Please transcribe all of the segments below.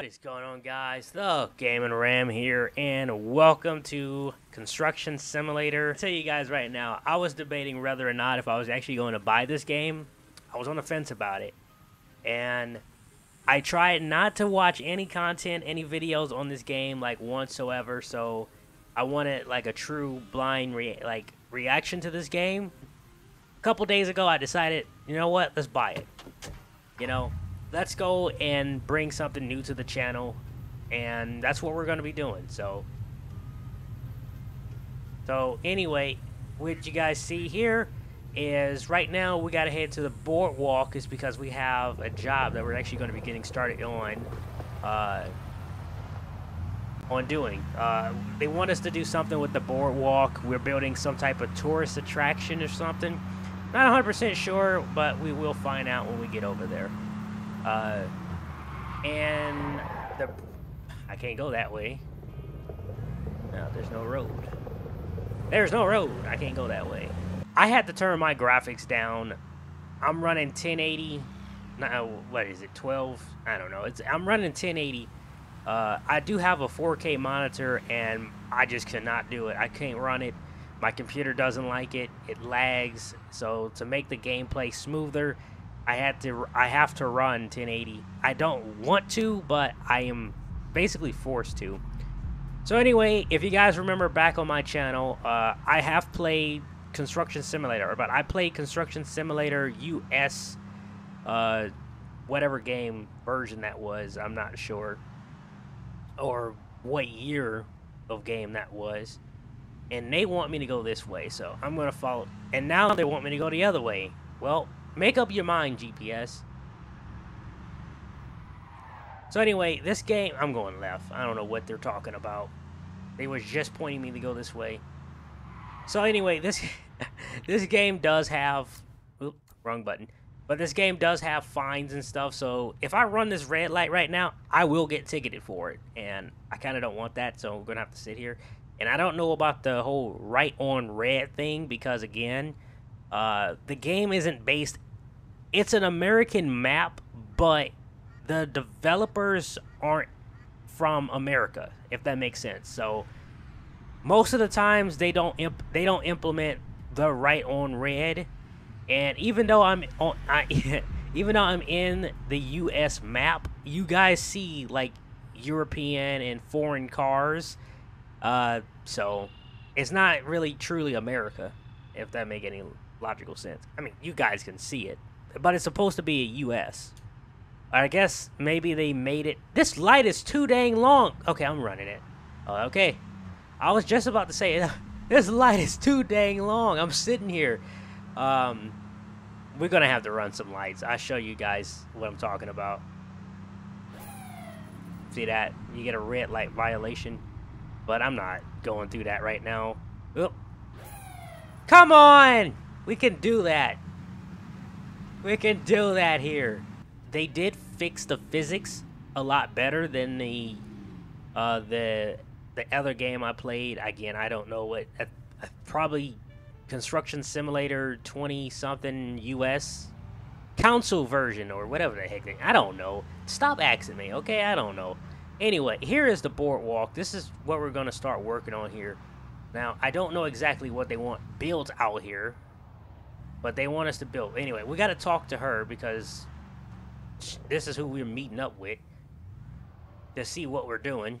What is going on, guys? The Gaming Ram here, and welcome to Construction Simulator. I'll tell you guys right now, I was debating whether or not if I was actually going to buy this game. I was on the fence about it, and I tried not to watch any content, any videos on this game, like whatsoever. So I wanted like a true blind reaction to this game. A couple days ago, I decided, you know what? Let's buy it. You know. Let's go and bring something new to the channel, and that's what we're going to be doing. So anyway, what you guys see here is right now we got to head to the boardwalk is because we have a job that we're actually going to be getting started on doing. They want us to do something with the boardwalk. We're building some type of tourist attraction or something. Not 100% sure, but we will find out when we get over there. And I can't go that way. No, there's no road. There's no road. I can't go that way. I had to turn my graphics down. I'm running 1080. No, what is it? 12? I don't know. I'm running 1080. I do have a 4K monitor, and I just cannot do it. I can't run it. My computer doesn't like it. It lags. So to make the gameplay smoother, I have to run 1080. I don't want to, but I am basically forced to. So anyway, if you guys remember back on my channel, I have played Construction Simulator, but I played Construction Simulator US, whatever game version that was, I'm not sure, or what year of game that was. And they want me to go this way, so I'm gonna follow. And now they want me to go the other way. Well, make up your mind, GPS. So anyway, this game, I'm going left. I don't know what they're talking about. They was just pointing me to go this way. So anyway, this this game does have, oops, wrong button. But this game does have fines and stuff. So if I run this red light right now, I will get ticketed for it, and I kind of don't want that. So I'm gonna have to sit here. And I don't know about the whole right on red thing because again, the game isn't based, it's an American map, but the developers aren't from America, if that makes sense. So most of the times they don't implement the right on red. And even though I'm in the US map, you guys see like European and foreign cars. So it's not really truly America, if that make any logical sense. I mean, you guys can see it, but it's supposed to be a US. I guess maybe they made it. This light is too dang long. Okay, I'm running it. Okay, I was just about to say this light is too dang long. I'm sitting here. We're gonna have to run some lights. I'll show you guys what I'm talking about. See that? You get a red light violation, but I'm not going through that right now. Oop. Come on! We can do that. We can do that here. They did fix the physics a lot better than the other game I played. Again, I don't know what. Probably Construction Simulator 20-something US console version or whatever the heck. I don't know. Stop asking me, okay? I don't know. Anyway, here is the boardwalk. This is what we're gonna start working on here. Now, I don't know exactly what they want built out here, but they want us to build. Anyway, we got to talk to her because this is who we're meeting up with to see what we're doing.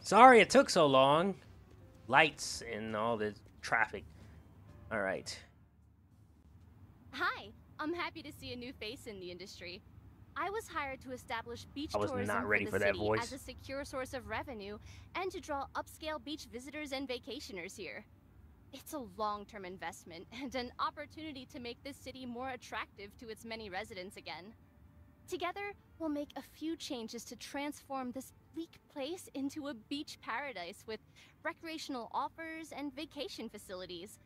Sorry it took so long. Lights and all the traffic. All right. Hi, I'm happy to see a new face in the industry. I was hired to establish beach tourism for the city as a secure source of revenue and to draw upscale beach visitors and vacationers here. It's a long-term investment and an opportunity to make this city more attractive to its many residents again. Together, we'll make a few changes to transform this bleak place into a beach paradise with recreational offers and vacation facilities.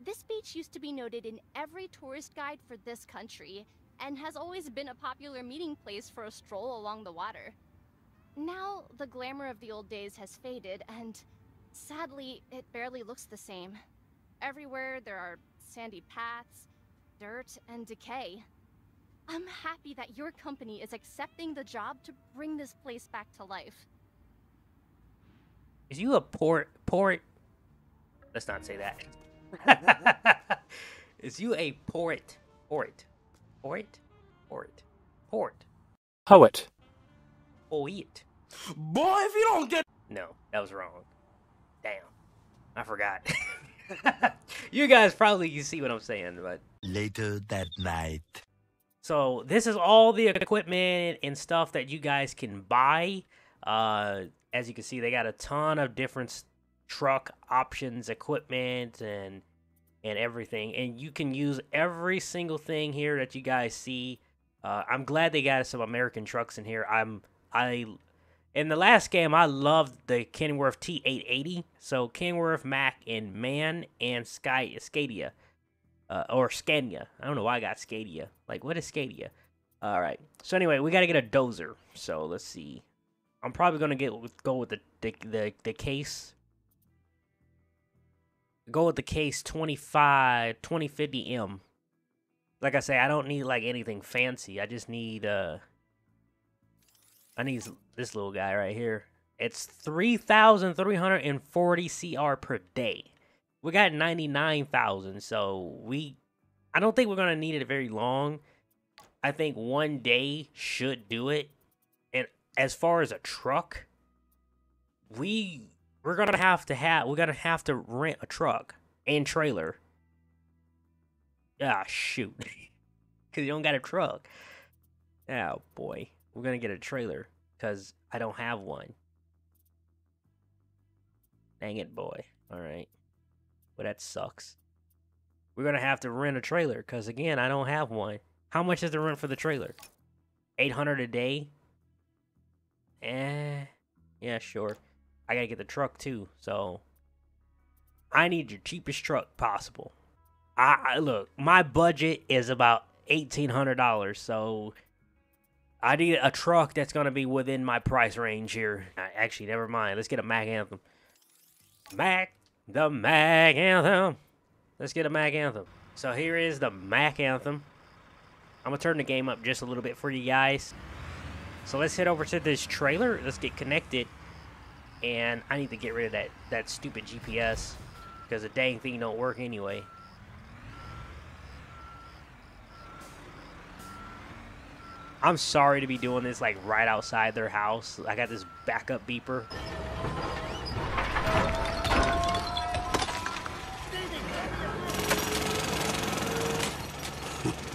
This beach used to be noted in every tourist guide for this country, and has always been a popular meeting place for a stroll along the water. Now, the glamour of the old days has faded, and sadly, it barely looks the same. Everywhere there are sandy paths, dirt, and decay. I'm happy that your company is accepting the job to bring this place back to life. Is you a port? Let's not say that. Is you a poet? Poet. Boy, if you don't get... No, that was wrong. Damn. I forgot. You guys probably see what I'm saying, but... Later that night. So this is all the equipment and stuff that you guys can buy. As you can see, they got a ton of different truck options, equipment, and everything. And you can use every single thing here that you guys see. I'm glad they got some American trucks in here. In the last game, I loved the Kenworth T880. So Kenworth, Mack, and Man, and Scania. Or Scania. I don't know why I got Scania. Like, what is Scania? All right. So anyway, we got to get a dozer. So let's see. I'm probably going to go with the Case. Go with the Case 2050M. Like I say, I don't need, like, anything fancy. I just need, I need this little guy right here. It's 3,340 CR per day. We got 99,000, so I don't think we're going to need it very long. I think one day should do it. And as far as a truck, we're going to have to rent a truck and trailer. Ah, shoot. Because you don't got a truck. Oh, boy. We're going to get a trailer because I don't have one. Dang it, boy. All right. Well, that sucks. We're going to have to rent a trailer because, again, I don't have one. How much is the rent for the trailer? $800 a day? Yeah, sure. I got to get the truck, too. So I need your cheapest truck possible. Look, my budget is about $1,800, so I need a truck that's going to be within my price range here. Actually, never mind. Let's get a Mack Anthem. The Mack Anthem. Let's get a Mack Anthem. So here is the Mack Anthem. I'm going to turn the game up just a little bit for you guys. So let's head over to this trailer. Let's get connected. And I need to get rid of that stupid GPS because the dang thing don't work anyway. I'm sorry to be doing this, like, right outside their house. I got this backup beeper.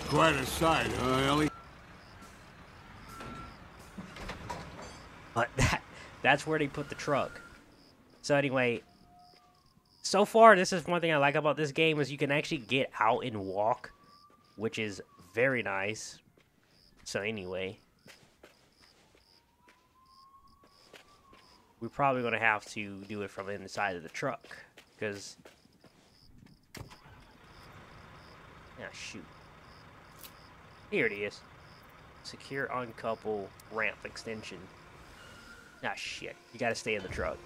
Quite a sight, huh, Ellie? But that's where they put the truck. So anyway, so far, this is one thing I like about this game is you can actually get out and walk, which is very nice. So anyway, we're probably going to have to do it from inside of the truck, because, ah, shoot, here it is, secure uncouple ramp extension, ah, shit, you got to stay in the truck.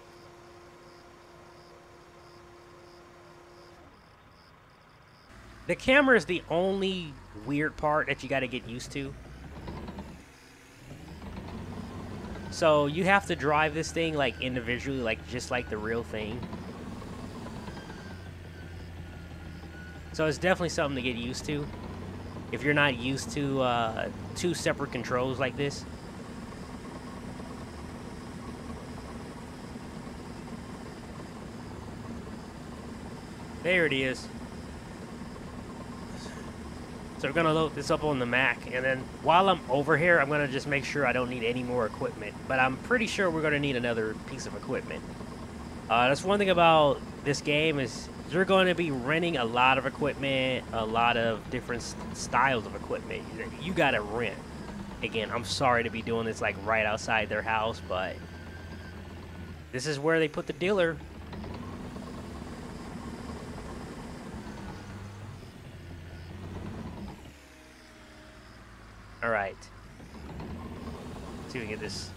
The camera is the only weird part that you got to get used to. So you have to drive this thing, like, individually, like, just like the real thing. So it's definitely something to get used to if you're not used to two separate controls like this. There it is. So we're going to load this up on the Mack, and then while I'm over here, I'm going to just make sure I don't need any more equipment. But I'm pretty sure we're going to need another piece of equipment. That's one thing about this game is you're going to be renting a lot of equipment, a lot of different styles of equipment. You got to rent. Again, I'm sorry to be doing this, like, right outside their house, but this is where they put the dealer. Alright, let's see if we can get this,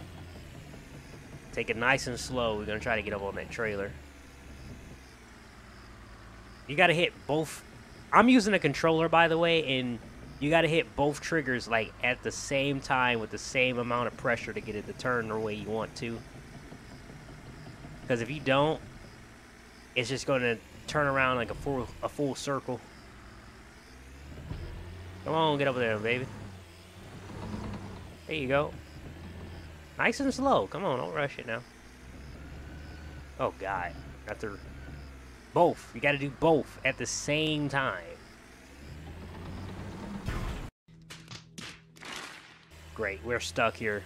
take it nice and slow. We're going to try to get up on that trailer. You got to hit both. I'm using a controller, by the way, and You got to hit both triggers like at the same time with the same amount of pressure to get it to turn the way you want to. Because if you don't, it's just going to turn around like a full circle. Come on, get over there, baby. There you go. Nice and slow. Come on, don't rush it now. Oh, God. After both. You got to do both at the same time. Great, we're stuck here.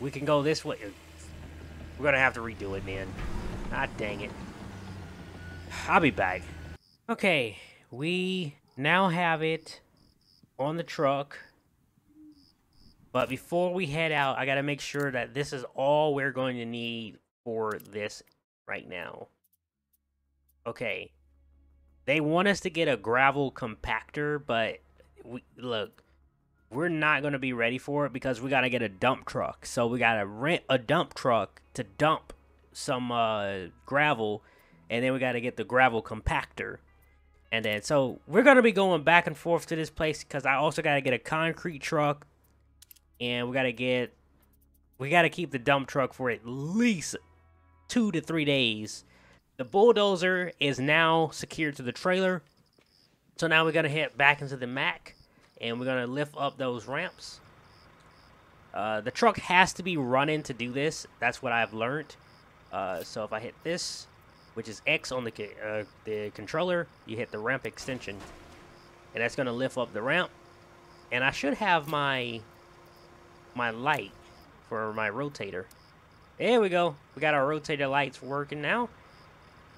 We can go this way. We're gonna have to redo it, man. Ah, dang it. I'll be back. Okay, we now have it on the truck. But before we head out, I gotta make sure that this is all we're going to need for this right now. Okay. They want us to get a gravel compactor, but look, we're not going to be ready for it because we got to get a dump truck. So we got to rent a dump truck to dump some gravel, and then we got to get the gravel compactor. And then so we're going to be going back and forth to this place because I also got to get a concrete truck, and we got to keep the dump truck for at least 2 to 3 days. The bulldozer is now secured to the trailer. So now we're going to head back into the Mack. And we're going to lift up those ramps. The truck has to be running to do this. That's what I've learned. So if I hit this, which is X on the controller, you hit the ramp extension. And that's going to lift up the ramp. And I should have my light for my rotator. There we go. We got our rotator lights working now.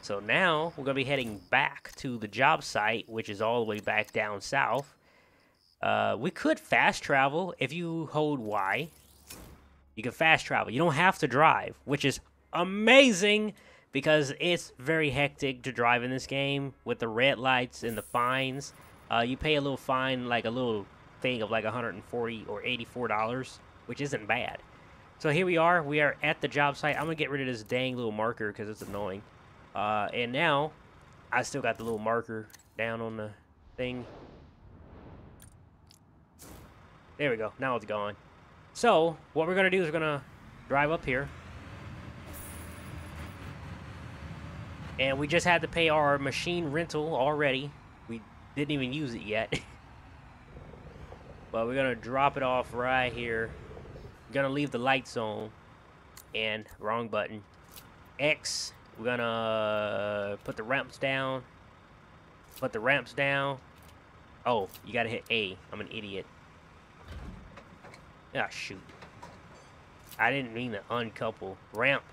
So now we're going to be heading back to the job site, which is all the way back down south. We could fast travel if you hold Y. You can fast travel. You don't have to drive, which is amazing because it's very hectic to drive in this game with the red lights and the fines. You pay a little fine, like a little thing of like $140 or $84, which isn't bad. So here we are. We are at the job site. I'm going to get rid of this dang little marker because it's annoying. And now I still got the little marker down on the thing. There we go. Now it's gone. So, what we're going to do is we're going to drive up here. And we just had to pay our machine rental already. We didn't even use it yet. But we're going to drop it off right here. Going to leave the lights on. And, wrong button. X. We're going to put the ramps down. Put the ramps down. Oh, you got to hit A. I'm an idiot. Ah, shoot. I didn't mean to uncouple. Ramp.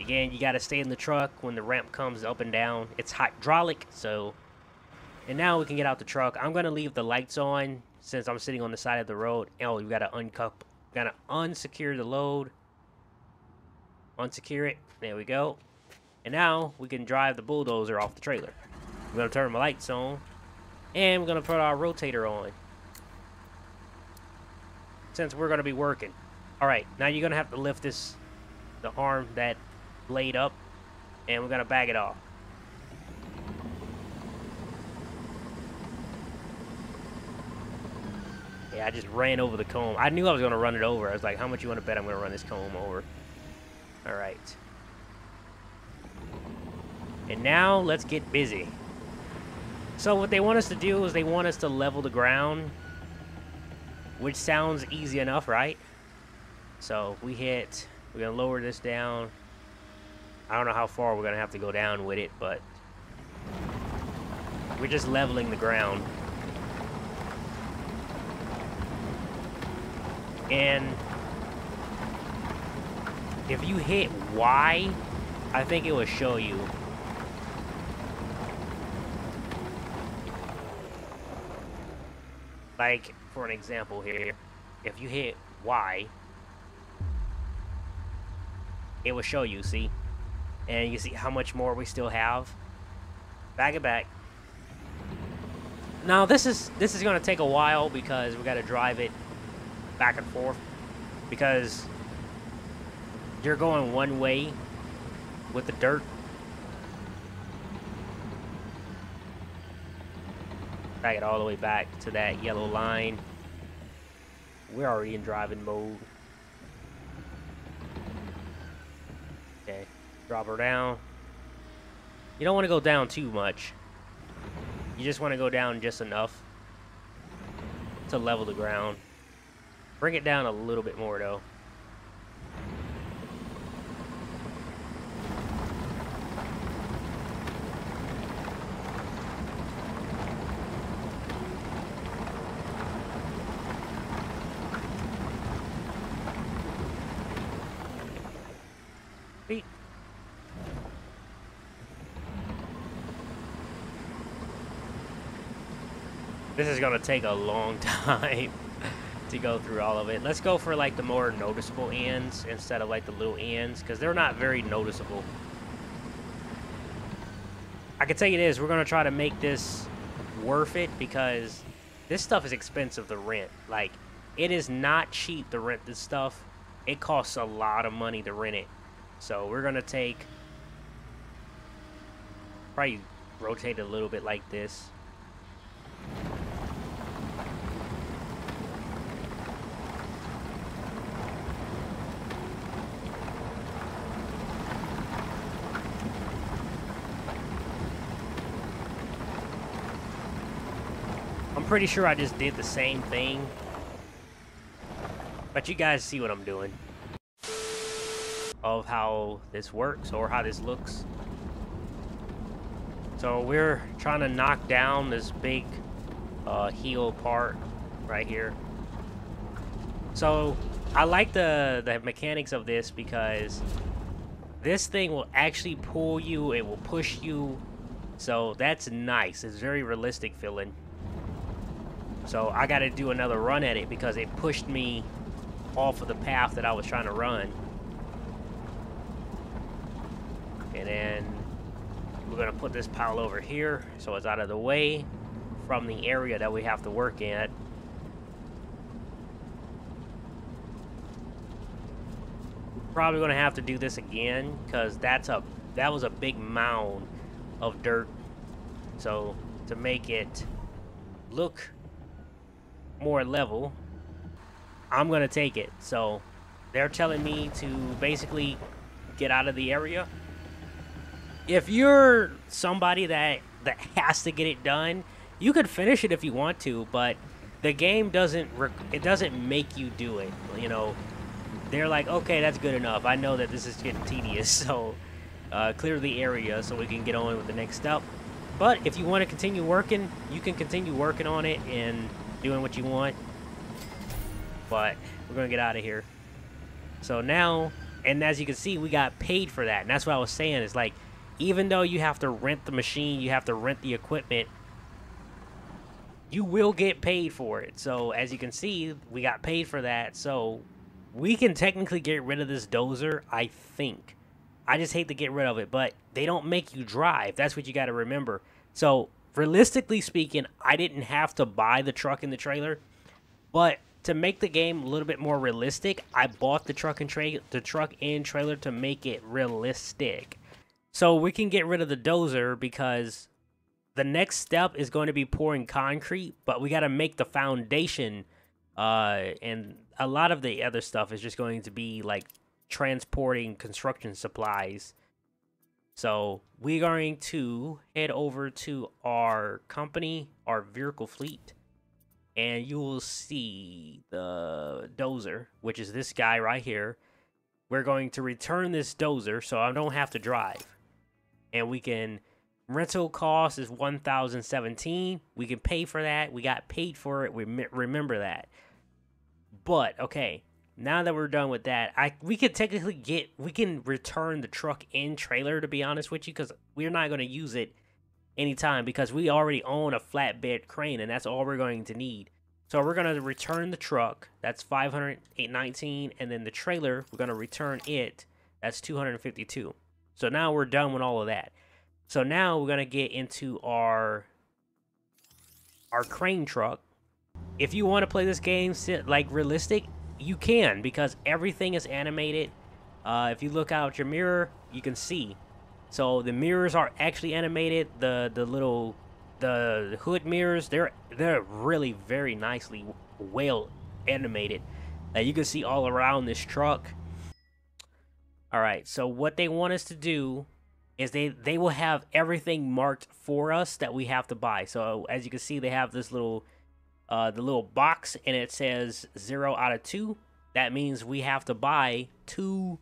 Again, you gotta stay in the truck when the ramp comes up and down. It's hydraulic, so... And now we can get out the truck. I'm gonna leave the lights on since I'm sitting on the side of the road. Oh, you gotta uncouple. Gotta unsecure the load. Unsecure it. There we go. And now we can drive the bulldozer off the trailer. I'm gonna turn my lights on. And we're gonna put our rotator on. Since we're going to be working. Alright, now you're going to have to lift this, the arm that laid up, and we're going to bag it off. Yeah, I just ran over the comb. I knew I was going to run it over. I was like, how much you want to bet I'm going to run this comb over? Alright. And now, let's get busy. So what they want us to do is they want us to level the ground. Which sounds easy enough, right? So we hit, we're gonna lower this down. I don't know how far we're gonna have to go down with it, but we're just leveling the ground. And if you hit Y, I think it will show you. Like, for an example here, if you hit Y, it will show you, see? And you see how much more we still have. Back it back. Now this is gonna take a while because we gotta drive it back and forth because you're going one way with the dirt. drag it all the way back to that yellow line. We're already in driving mode. Okay, drop her down. You don't want to go down too much. You just want to go down just enough to level the ground. Bring it down a little bit more though. This is gonna take a long time to go through all of it. Let's go for like the more noticeable ends instead of like the little ends, because they're not very noticeable. I can tell you this, we're gonna try to make this worth it because this stuff is expensive to rent. Like, it is not cheap to rent this stuff. It costs a lot of money to rent it. So we're gonna take, probably rotate a little bit like this. Pretty sure I just did the same thing, but you guys see what I'm doing of how this works or how this looks. So we're trying to knock down this big heel part right here. So I like the mechanics of this because this thing will actually pull you, it will push you, so that's nice. It's very realistic feeling. So I got to do another run at it because it pushed me off of the path that I was trying to run. And then we're going to put this pile over here so it's out of the way from the area that we have to work in. Probably going to have to do this again because that was a big mound of dirt. So to make it look more level, I'm gonna take it. So they're telling me to basically get out of the area. If you're somebody that has to get it done, you could finish it if you want to, but the game doesn't make you do it, you know. They're like, okay, that's good enough. I know that this is getting tedious, so clear the area so we can get on with the next step. But if you want to continue working, you can continue working on it and doing what you want, but we're gonna get out of here. So now, and as you can see, we got paid for that, and that's what I was saying, is like, even though you have to rent the machine, you have to rent the equipment, you will get paid for it. So as you can see, we got paid for that, so we can technically get rid of this dozer. I think I just hate to get rid of it, but they don't make you drive. That's what you got to remember. So realistically speaking, I didn't have to buy the truck and the trailer, but to make the game a little bit more realistic, I bought the truck and trailer to make it realistic. So we can get rid of the dozer because the next step is going to be pouring concrete, but we got to make the foundation, and a lot of the other stuff is just going to be like transporting construction supplies. So we're going to head over to our company, our vehicle fleet, and you will see the dozer, which is this guy right here. We're going to return this dozer so I don't have to drive. And we can, rental cost is $1,017. We can pay for that. We got paid for it. We remember that. But okay, now that we're done with that, we could technically we can return the truck and trailer, to be honest with you, because we're not going to use it anytime because we already own a flatbed crane, and that's all we're going to need. So we're going to return the truck. That's 519, and then the trailer, we're going to return it. That's 252. So now we're done with all of that. So now we're going to get into our crane truck. If you want to play this game like realistic, you can, because everything is animated. If you look out your mirror, you can see. So the mirrors are actually animated. The little The hood mirrors, they're really very nicely well animated. You can see all around this truck. All right, so what they want us to do is they will have everything marked for us that we have to buy. So as you can see, they have this little the little box, and it says 0 out of 2. That means we have to buy two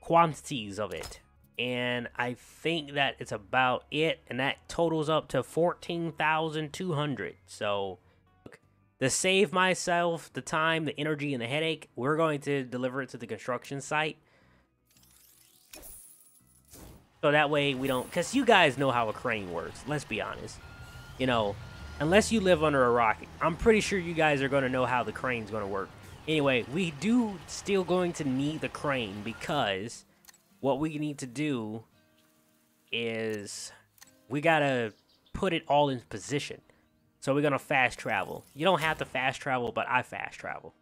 quantities of it. And I think that it's about it, and that totals up to 14,200. So to save myself the time, the energy, and the headache, we're going to deliver it to the construction site. So that way we don't, because you guys know how a crane works, let's be honest. You know, unless you live under a rock, I'm pretty sure you guys are going to know how the crane's going to work. Anyway, we do still going to need the crane, because what we need to do is we got to put it all in position. So we're going to fast travel. You don't have to fast travel, but I fast travel.